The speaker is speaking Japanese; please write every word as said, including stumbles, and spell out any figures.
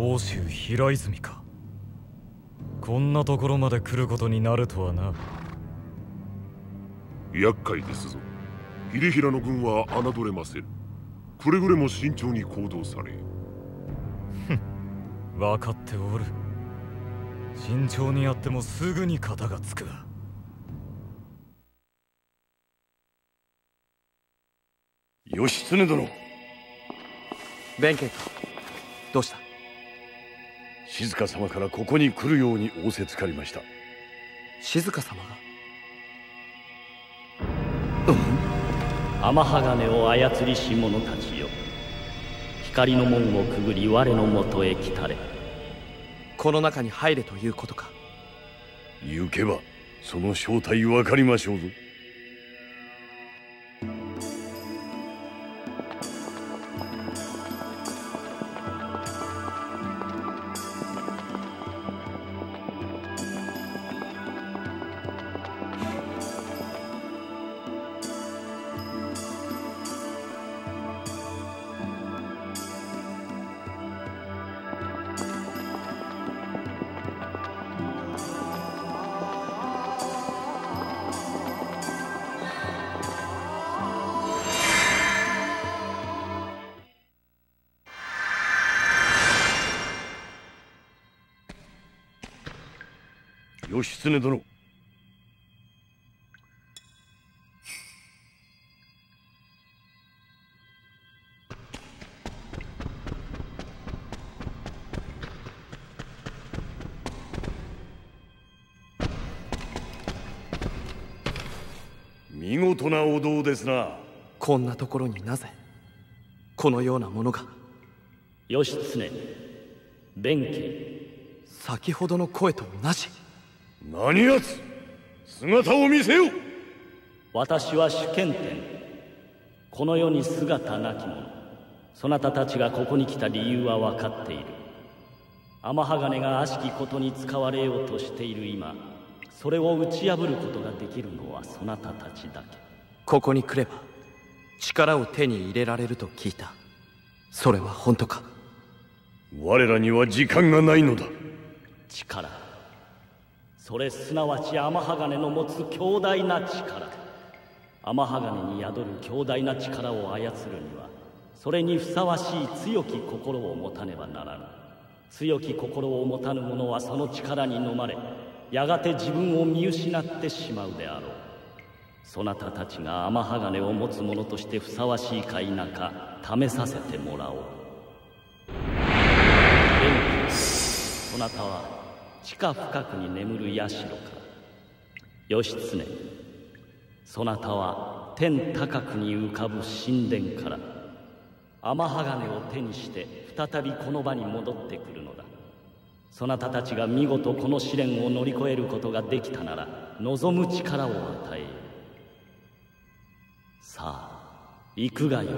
奥州平泉か。こんなところまで来ることになるとはな。厄介ですぞ。秀衡の軍は侮れません。くれぐれも慎重に行動され。分かっておる。慎重にやってもすぐに片がつく。義経殿。弁慶か。どうした？静香様からここに来るように仰せつかりました。静香様が、うん、天鋼を操りし者たちよ、光の門をくぐり我のもとへ来たれ。この中に入れということか。行けばその正体分かりましょうぞ。義経殿、見事なお堂ですな。こんなところになぜこのようなものが。義経、弁慶、先ほどの声と同じ。何やつ、姿を見せよ。私は主剣天。この世に姿なき者。そなたたちがここに来た理由は分かっている。天鋼が悪しきことに使われようとしている今、それを打ち破ることができるのはそなたたちだけ。ここに来れば力を手に入れられると聞いた。それは本当か？我らには時間がないのだ。力、それすなわち天鋼の持つ強大な力、天鋼に宿る強大な力を操るには、それにふさわしい強き心を持たねばならぬ。強き心を持たぬ者はその力に飲まれ、やがて自分を見失ってしまうであろう。そなたたちが天鋼を持つ者としてふさわしいか否か試させてもらおう。蓮君、そなたは地下深くに眠る社から、義経、そなたは天高くに浮かぶ神殿から天鋼を手にして再びこの場に戻ってくるのだ。そなたたちが見事この試練を乗り越えることができたなら、望む力を与えよう。さあ、行くがよい。